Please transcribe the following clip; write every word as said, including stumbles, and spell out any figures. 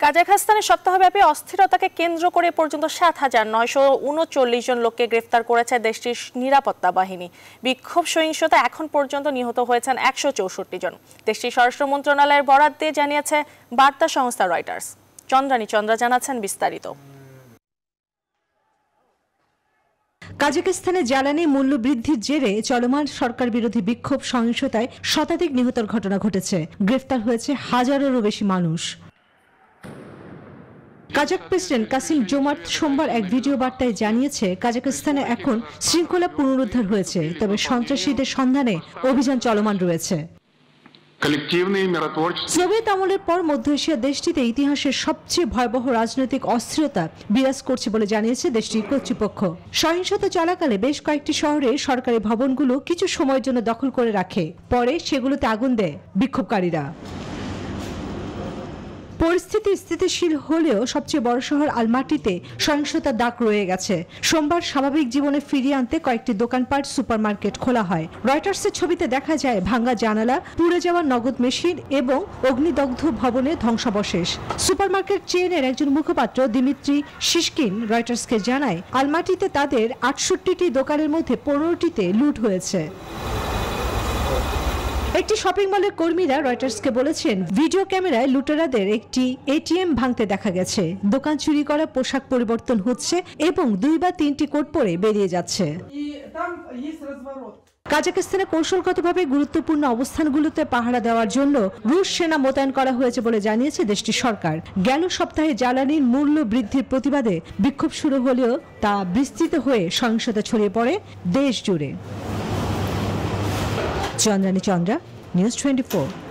काजाखस्तान सप्ताहव्यापी अस्थिरताके केंद्र करे पर्यन्त सात हजार नयशो ऊनचल्लिश जन लोकके ग्रेफतार करेছে देशটির নিরাপত্তা বাহিনী। বিক্ষোভ সহিংসতা এখন পর্যন্ত নিহত হয়েছেন একশো চৌষট্টি জন। দেশটির স্বরাষ্ট্র মন্ত্রণালয়ের বরাত দিয়ে জানিয়েছে বার্তা সংস্থা রয়টার্স। চন্দ্রানী চন্দ্রা জানাচ্ছেন বিস্তারিত। কাজাখস্তানে জ্বালানি মূল্য বৃদ্ধির জেরে চলমান সরকার বিরোধী বিক্ষোভ সহিংসতায় শতাধিক নিহতের ঘটনা ঘটেছে। গ্রেফতার হয়েছে হাজারেরও বেশি মানুষ। কাজাক প্রেসিডেন্ট কাসিম-জোমার্ট সোমবার এক ভিডিও বার্তায় জানিয়েছে, কাজাখস্তানে এখন শৃঙ্খলা পুনরুদ্ধার হয়েছে, তবে সন্ত্রাসীদের সন্ধানে অভিযান চলমান রয়েছে। সোভিয়েত আমলের পর মধ্য এশিয়া দেশটিতে ইতিহাসের সবচেয়ে ভয়াবহ রাজনৈতিক অস্থিরতা বিরাজ করছে বলে জানিয়েছে দেশটির কর্তৃপক্ষ। সহিংসতা চলাকালে বেশ কয়েকটি শহরে সরকারি ভবনগুলো কিছু সময়ের জন্য দখল করে রাখে, পরে সেগুলোতে আগুন দেয় বিক্ষোভকারীরা। পরিস্থিতি স্থিতিশীল হলেও সবচেয়ে বড় শহর আলমাটিতে সহিংসতার দাগ রয়ে গেছে। সোমবার স্বাভাবিক জীবনে ফিরিয়ে আনতে কয়েকটি দোকানপাট, সুপারমার্কেট খোলা হয়। রয়টার্সের ছবিতে দেখা যায় ভাঙা জানালা, পুড়ে যাওয়া নগদ মেশিন এবং অগ্নিদগ্ধ ভবনে ধ্বংসাবশেষ। সুপারমার্কেট চেইনের একজন মুখপাত্র দিমিত্রি শিশকিন রয়টার্সকে জানায়, আলমাটিতে তাদের আটষট্টিটি দোকানের মধ্যে পনেরোটিতে লুট হয়েছে। একটি শপিং মলের কর্মীরা রয়টার্সকে বলেছেন, ভিডিও ক্যামেরায় লুটেরাদের একটি এটিএম ভাঙতে দেখা গেছে। দোকান চুরি করা পোশাক পরিবর্তন হচ্ছে এবং দুই বা তিনটি কোট পরে বেরিয়ে যাচ্ছে। কাজাখস্তানে কৌশলগতভাবে গুরুত্বপূর্ণ অবস্থানগুলোতে পাহারা দেওয়ার জন্য রুশ সেনা মোতায়েন করা হয়েছে বলে জানিয়েছে দেশটির সরকার। গেল সপ্তাহে জ্বালানির মূল্য বৃদ্ধির প্রতিবাদে বিক্ষোভ শুরু হলেও তা বিস্তৃত হয়ে সহিংসতা ছড়িয়ে পড়ে দেশ জুড়ে। Chandrani Chandra, news twenty four.